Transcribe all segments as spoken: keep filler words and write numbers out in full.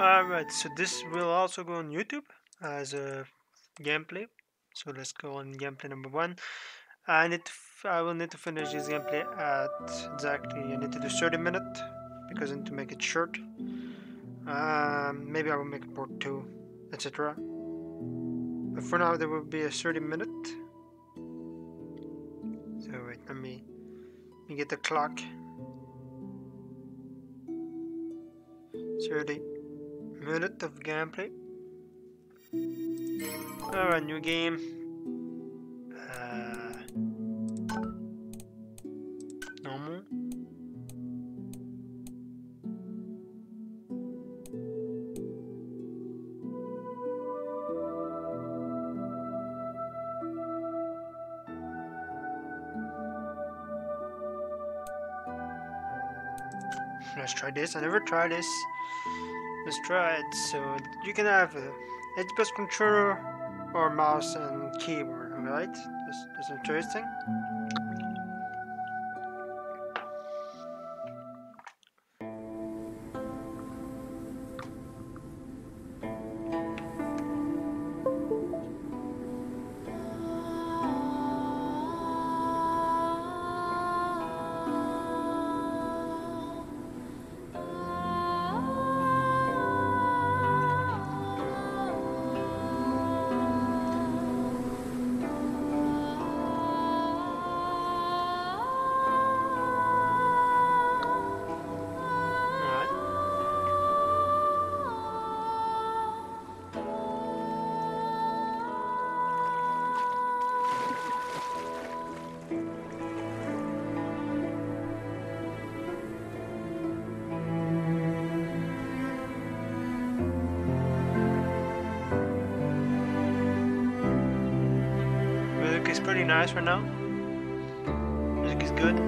Alright, so this will also go on YouTube as a gameplay. So let's go on gameplay number one. I need to f I will need to finish this gameplay at exactly, I need to do thirty minutes because I need to make it short. Um, maybe I will make part two, et cetera. But for now there will be a thirty minute. So wait, let me, let me get the clock. thirty minutes of gameplay. Alright, new game. Uh, normal. Let's try this. I never tried this. Let's try it. So you can have a Xbox controller or mouse and keyboard, alright? That's, that's interesting. It's pretty nice right now. Music is good.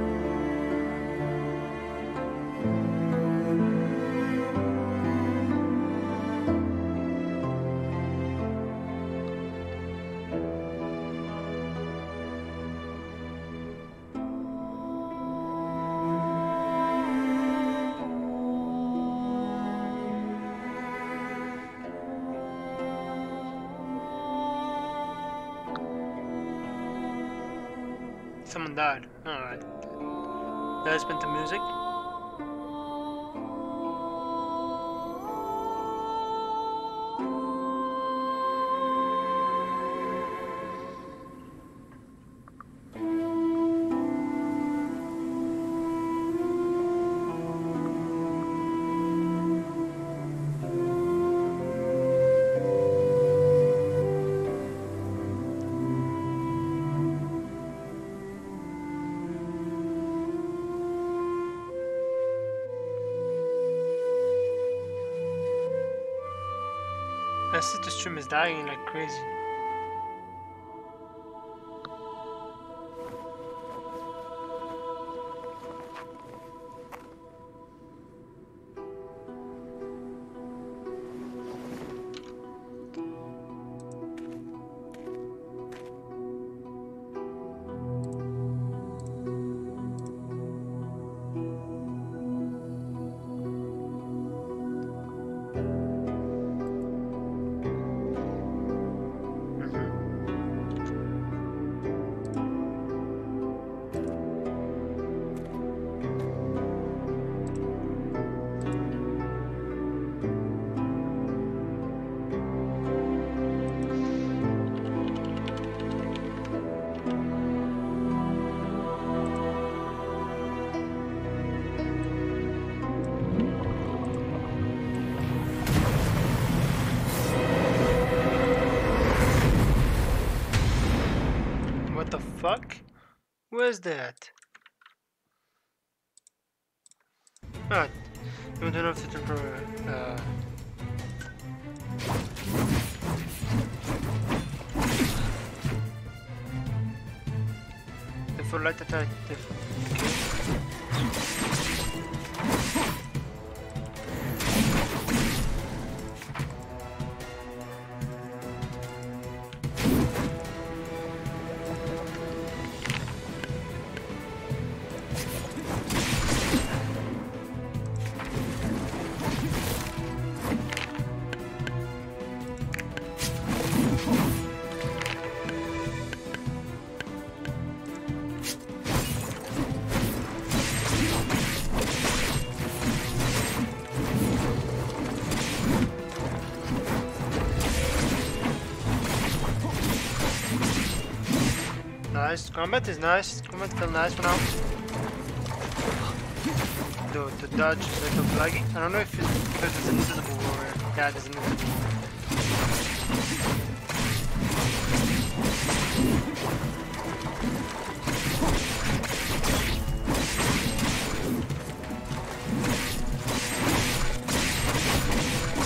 Someone died. Alright. Let's spin the music. I see the stream is dying like crazy. What the fuck was that? Alright, you don't have to turn over, uh... the full light attack. Nice, combat is nice, combat is still nice for now. Dude, the dodge is a little laggy. I don't know if it's because it's invisible or... yeah, it is invisible.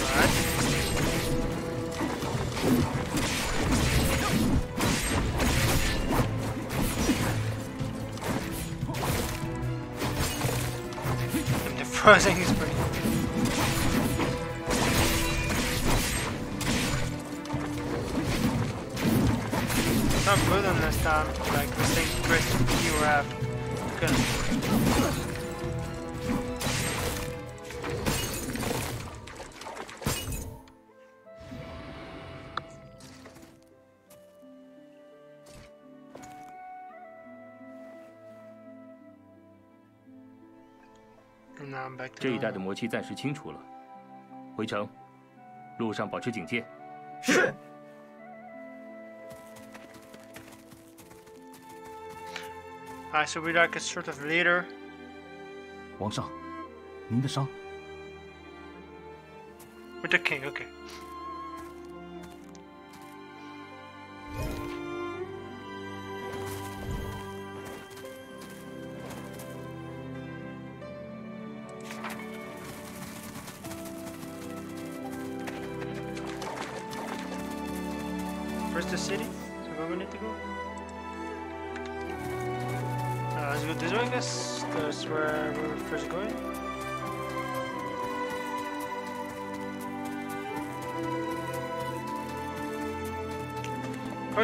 Alright. Frozen is pretty. It's not good on this time, like the same press you have. Good.这一带的魔气暂时清除了，回城路上保持警戒。是。I should be like a sort of leader. 皇上，您的伤。We're the king, okay.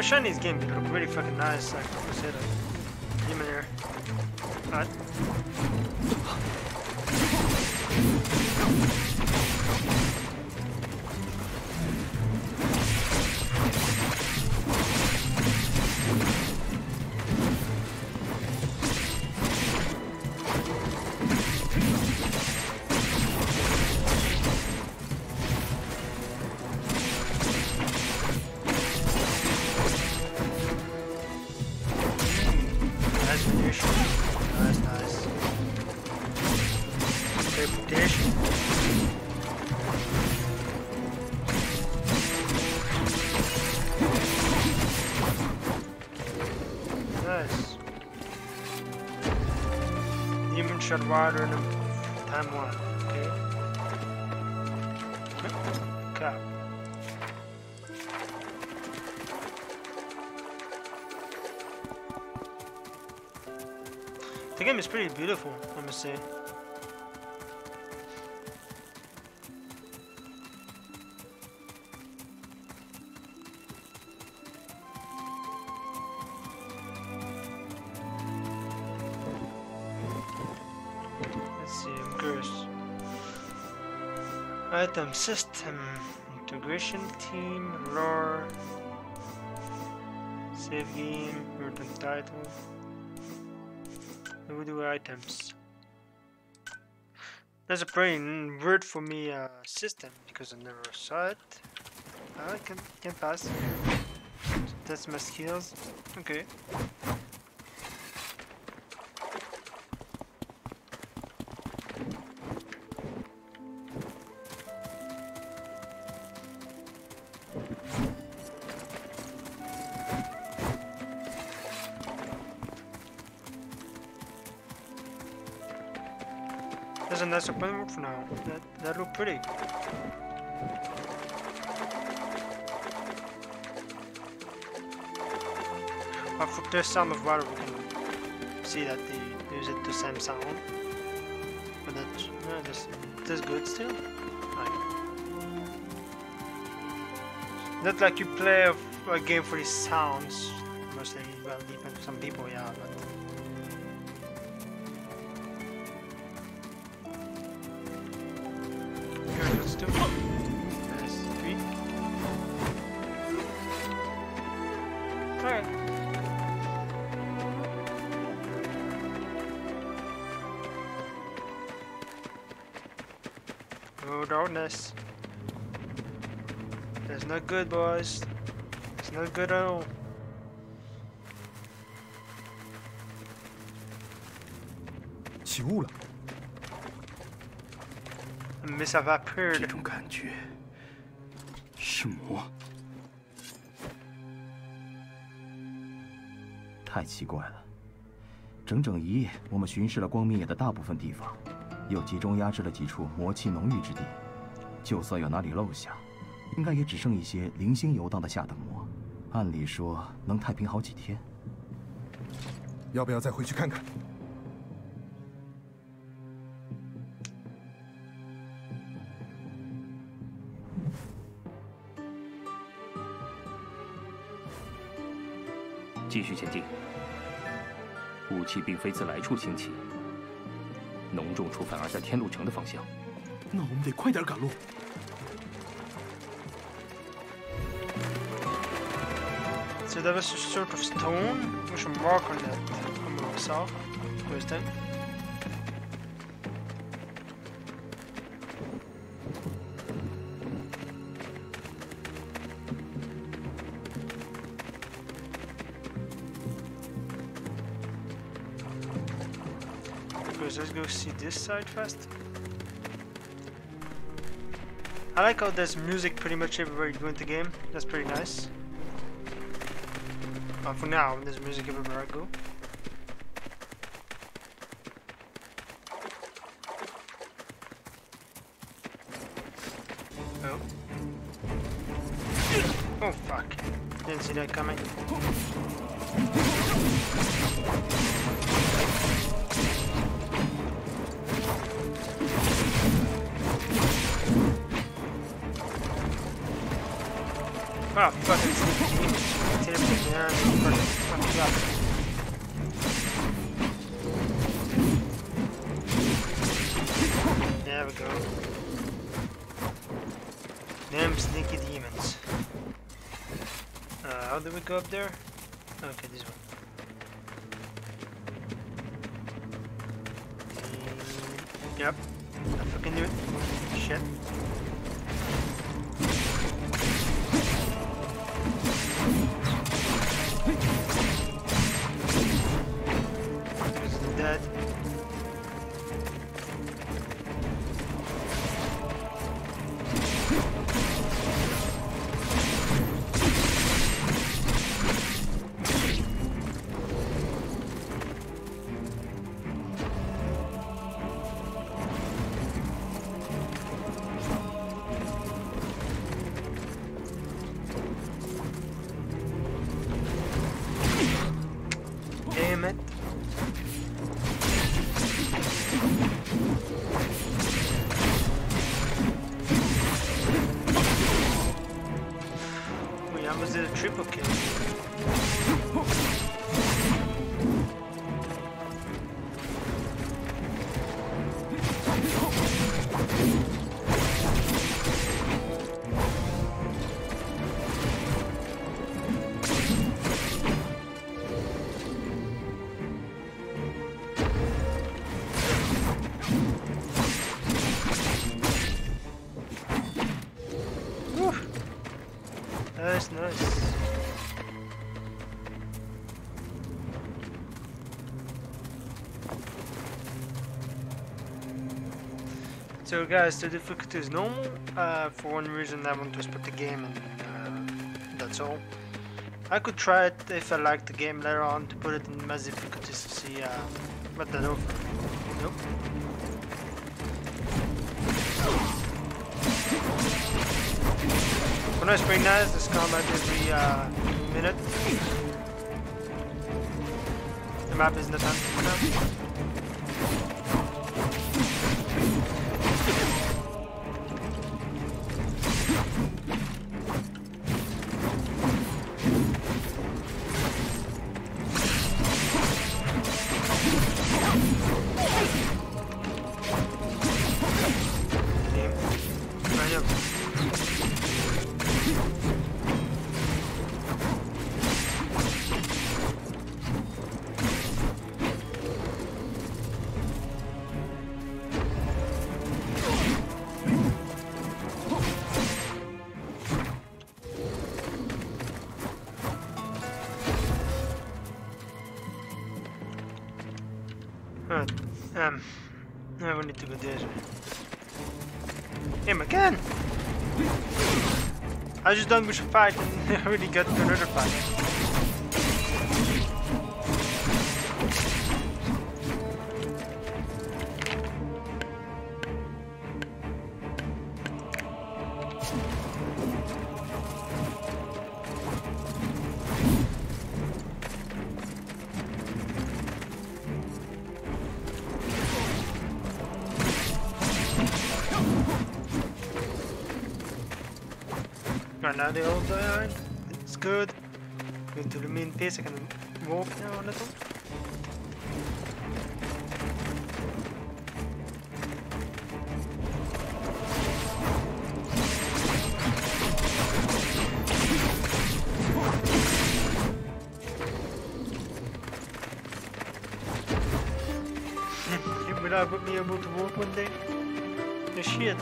。Shinies game look really fucking nice, like I said. Demon here. Alright. Shot water in time one, okay? Cap. The game is pretty beautiful, let me say. Item system integration team lore save game return title. What do items? That's a pretty word for me uh, system because I never saw it. I can can pass. So that's my skills. Okay. That's a plan work for now. That that look pretty. I for the sound of water we can see that they use it the same sound. But that's yeah, that's, that's good still. Like, not like you play a, a game for these sounds. Mostly well depends on some people, yeah, but darkness. That's not good, boys. It's not good at all.起雾了。Mais ça va plus. 这种感觉是魔，太奇怪了。整整一夜，我们巡视了光明野的大部分地方，又集中压制了几处魔气浓郁之地。就算有哪里漏下， 应该也只剩一些零星游荡的下等魔，按理说能太平好几天。要不要再回去看看？继续前进。雾气并非自来处兴起，浓重处反而在天路城的方向。那我们得快点赶路。 So there was a sort of stone with a mark on it from myself. Where's that? Because let's go see this side first. I like how there's music pretty much everywhere you go into the game. That's pretty nice. Uh, for now, there's music everywhere I go. Oh. Oh fuck. Didn't see that coming. Ah, fuck it. There's one shot. There we go. Damn sneaky demons. Uh, how do we go up there? Okay, this one. Yep, I fucking knew it. Shit. So guys, the difficulty is normal. Uh, for one reason, I want to split the game, and uh, that's all. I could try it if I like the game later on to put it in mass difficulties to see, uh, but I don't. Nope. When I spring nice, this combat every uh, minute. The map is not done. Uh, um, no, we need to go there. Him again! I was just done with a fight and already got to another fight. Now they all died. It's good. Going to the main base. I can walk now a little. If we not be able to walk one day, the shit.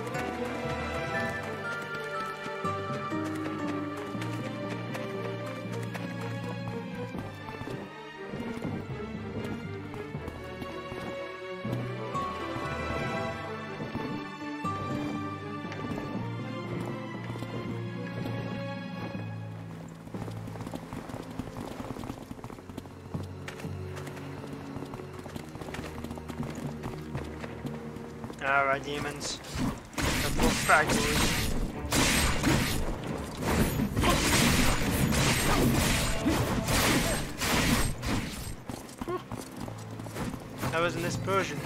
Alright, demons. They're both fragments. That was in this version.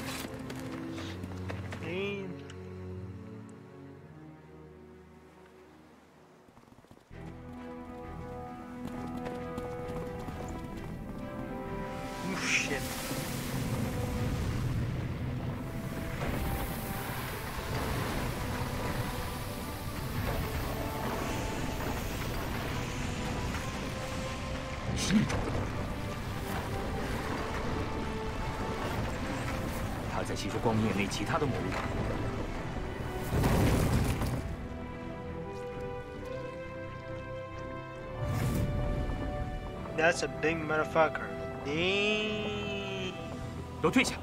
他在吸收光面内其他的魔物。That's a big motherfucker. 你都退下。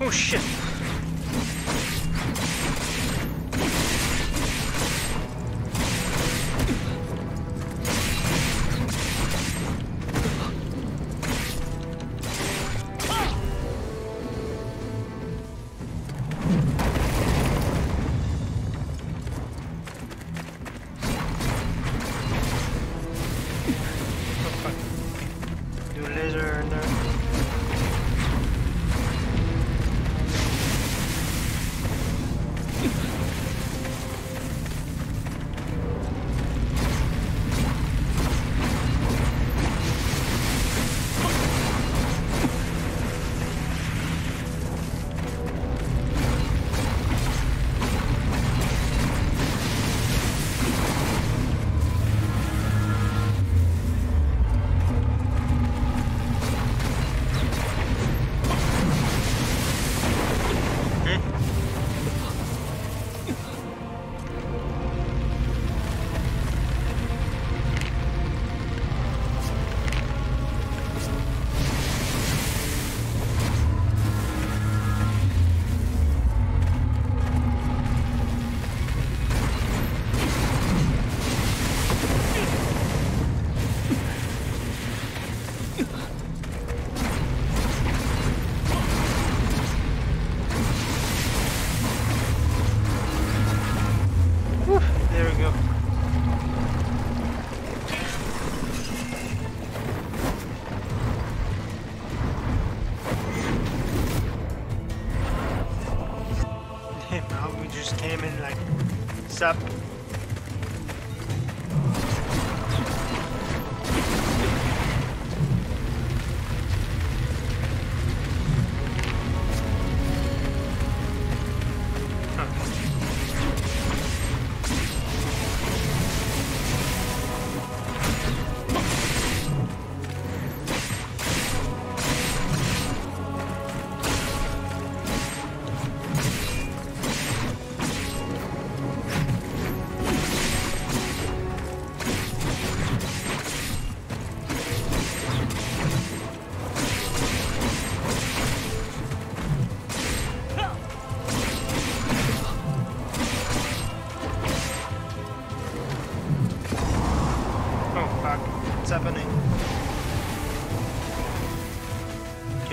Oh shit! Up. Huh.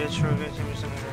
get through, get through some of that.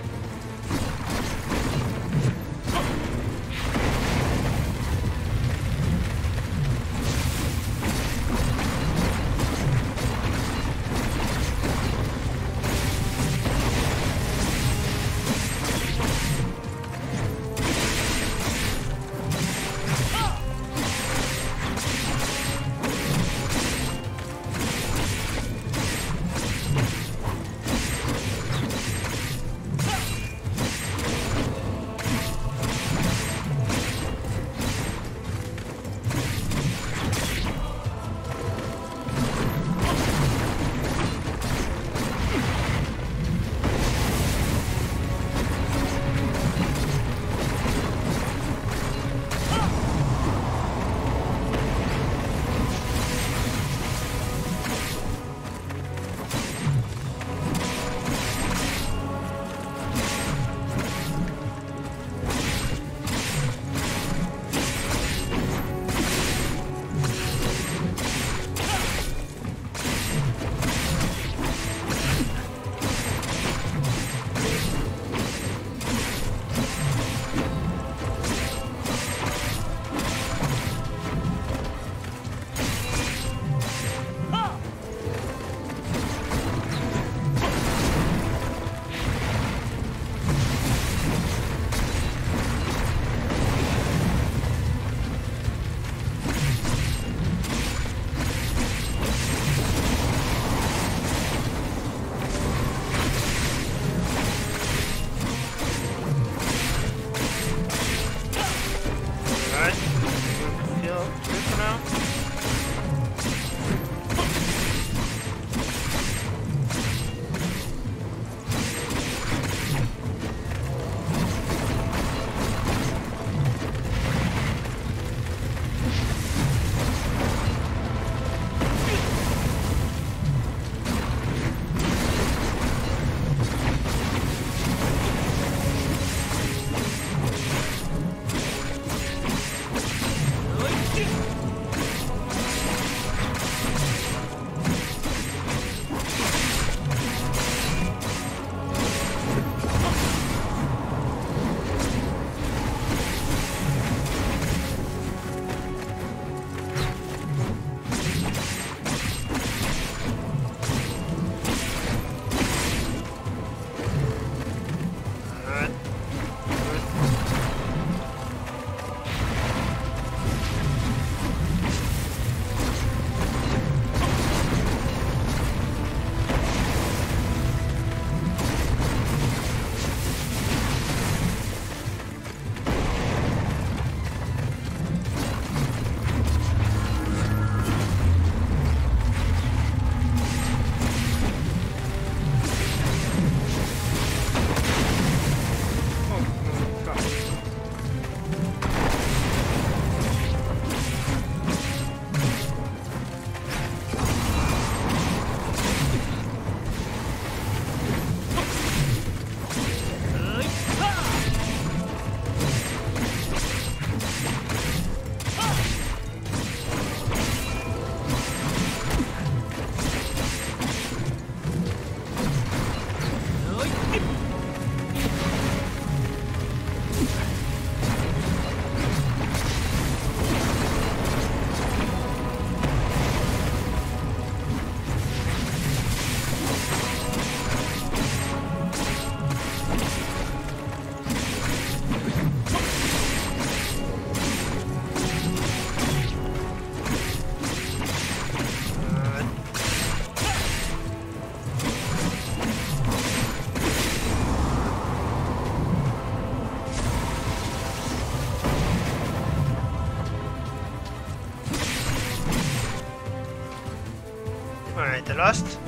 Alright, the last.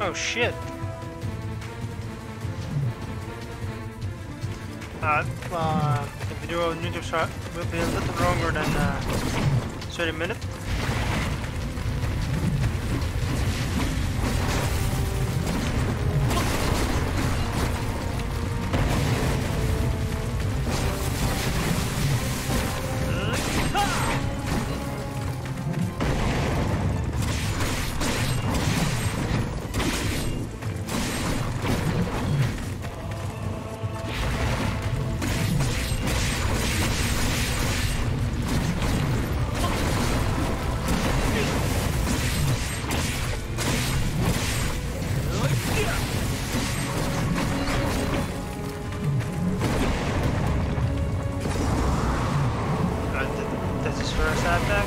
Oh shit. Uh, uh, the video on YouTube shot will be a little longer than uh, thirty minutes. reverse that deck.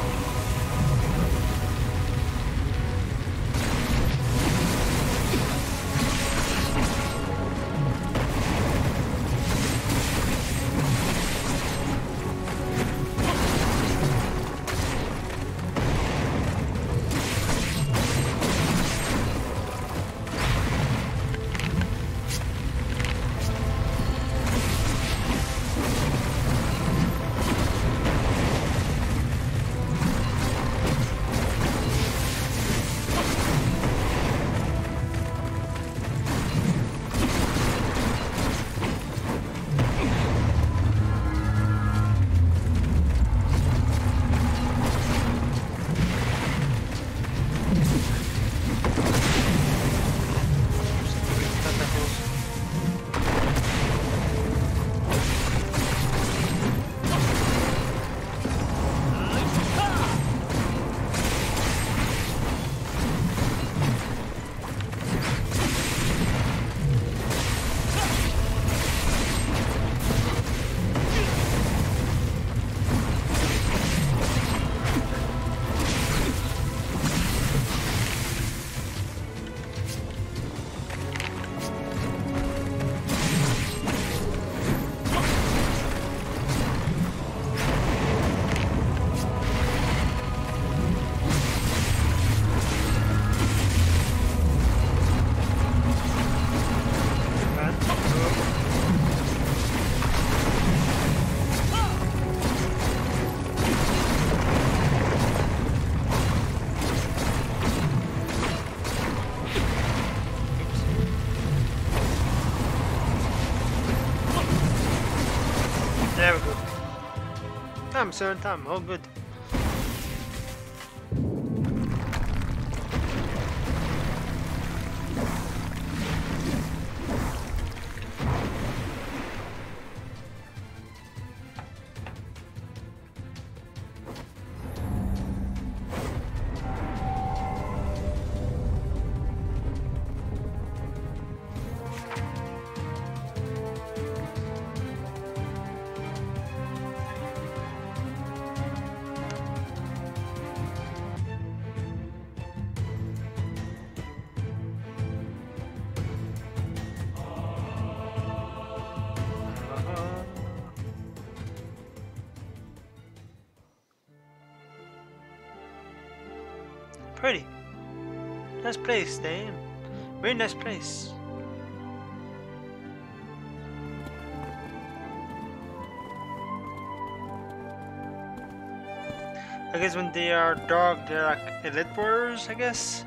I'm certain time, all good. Pretty. Nice place, damn. Very nice place. I guess when they are dark, they're like elite warriors, I guess.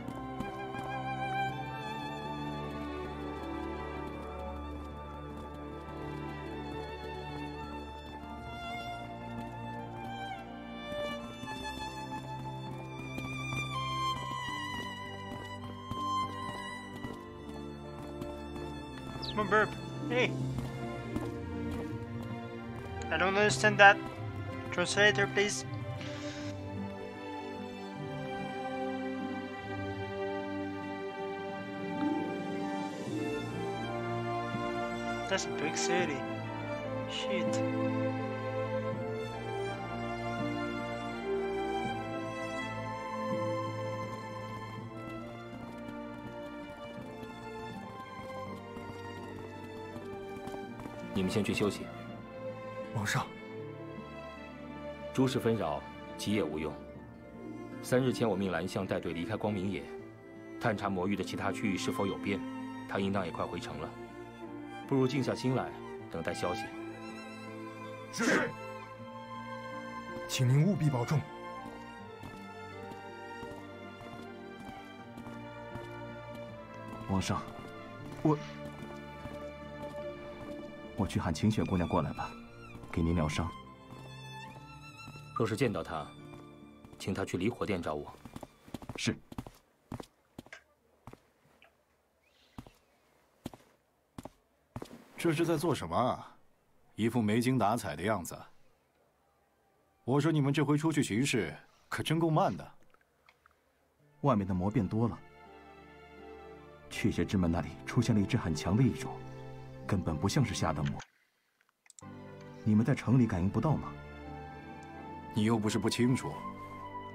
Come on, burp. Hey. I don't understand that. Translator, please. That's a big city. Shit.你们先去休息。皇上，诸事纷扰，急也无用。三日前，我命蓝象带队离开光明野，探查魔域的其他区域是否有变。他应当也快回城了，不如静下心来，等待消息。是，请您务必保重。 皇上，我。 我去喊晴雪姑娘过来吧，给您疗伤。若是见到她，请她去离火殿找我。是。这是在做什么啊？一副没精打采的样子。我说你们这回出去巡视可真够慢的。外面的魔变多了。雀血之门那里出现了一只很强的异种。 根本不像是下的魔，你们在城里感应不到吗？你又不是不清楚，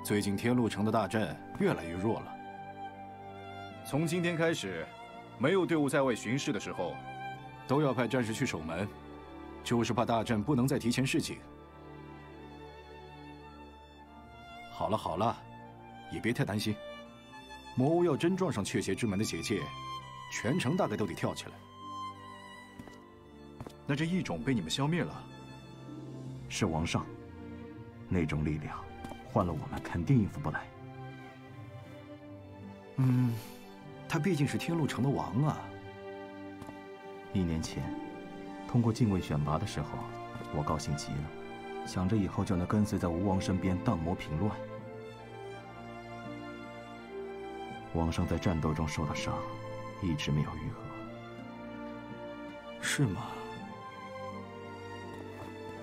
最近天禄城的大阵越来越弱了。从今天开始，没有队伍在外巡视的时候，都要派战士去守门，就是怕大阵不能再提前示警。好了好了，也别太担心。魔巫要真撞上雀邪之门的结界，全城大概都得跳起来。 那这异种被你们消灭了，是王上，那种力量，换了我们肯定应付不来。嗯，他毕竟是天禄城的王啊。一年前，通过禁卫选拔的时候，我高兴极了，想着以后就能跟随在吴王身边荡魔平乱。王上在战斗中受的伤，一直没有愈合。是吗？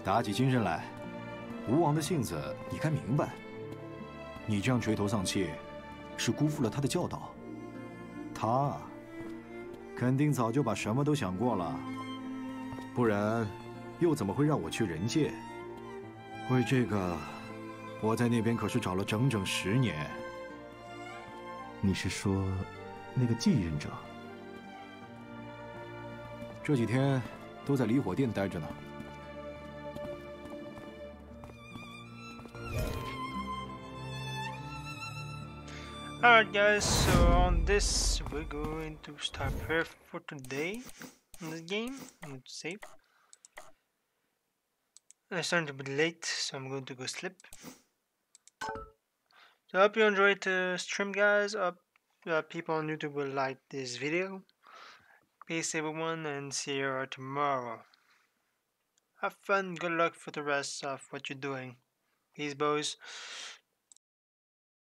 打起精神来，吴王的性子你该明白。你这样垂头丧气，是辜负了他的教导。他肯定早就把什么都想过了，不然又怎么会让我去人界？为这个，我在那边可是找了整整十年。你是说，那个继任者？这几天都在离火殿待着呢。 Alright guys, so on this we're going to stop here for today in this game. I'm going to save. It's starting to be late, so I'm going to go sleep. So I hope you enjoyed the stream guys. I hope people on YouTube will like this video. Peace everyone and see you tomorrow. Have fun, good luck for the rest of what you're doing. Peace boys.